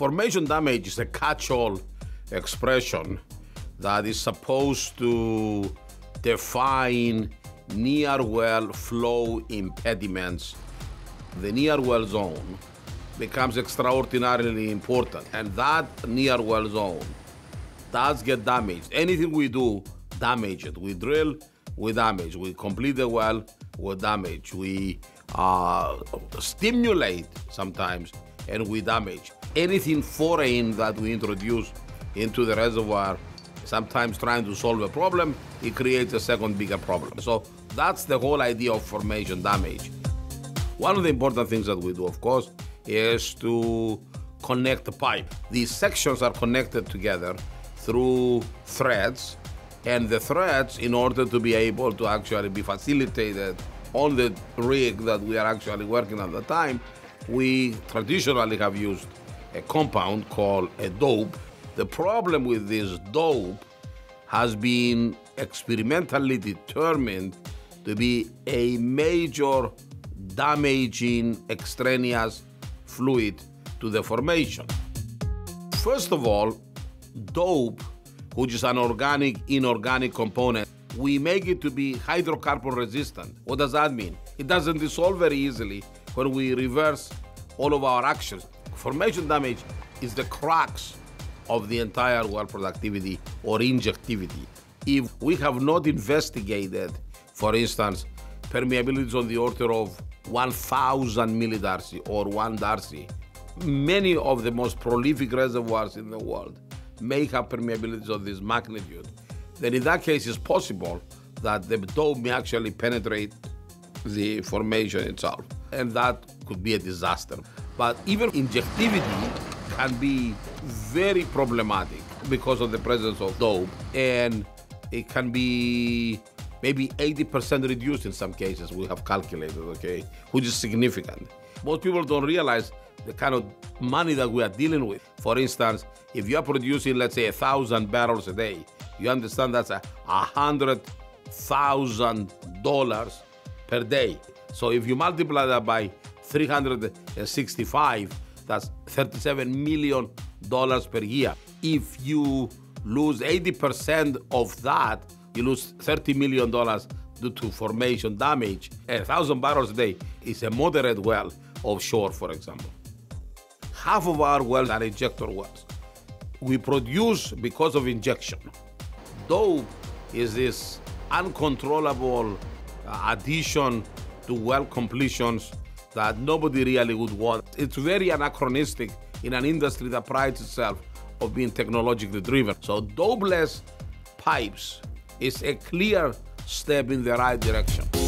Formation damage is a catch-all expression that is supposed to define near well flow impediments. The near well zone becomes extraordinarily important, and that near well zone does get damaged. Anything we do, damage it. We drill, we damage. We complete the well, we damage. We stimulate sometimes, and we damage. Anything foreign that we introduce into the reservoir, sometimes trying to solve a problem, it creates a second bigger problem. So that's the whole idea of formation damage. One of the important things that we do, of course, is to connect the pipe. These sections are connected together through threads, and the threads, in order to be able to actually be facilitated on the rig that we are actually working at the time, we traditionally have used a compound called a dope. The problem with this dope has been experimentally determined to be a major damaging extraneous fluid to the formation. First of all, dope, which is an organic, inorganic component, we make it to be hydrocarbon resistant. What does that mean? It doesn't dissolve very easily when we reverse all of our actions. Formation damage is the crux of the entire well productivity or injectivity. If we have not investigated, for instance, permeabilities on the order of 1,000 millidarcy or 1 darcy, many of the most prolific reservoirs in the world may have permeabilities of this magnitude, then in that case it's possible that the dope may actually penetrate the formation itself, and that could be a disaster. But even injectivity can be very problematic because of the presence of dope, and it can be maybe 80% reduced in some cases, we have calculated, okay, which is significant. Most people don't realize the kind of money that we are dealing with. For instance, if you are producing, let's say, 1,000 barrels a day, you understand that's $100,000 per day. So if you multiply that by 365, that's $37 million per year. If you lose 80% of that, you lose $30 million due to formation damage. 1,000 barrels a day is a moderate well offshore, for example. Half of our wells are injector wells. We produce because of injection. Dope is this uncontrollable addition to well completions that nobody really would want. It's very anachronistic in an industry that prides itself of being technologically driven. So dopeless pipes is a clear step in the right direction.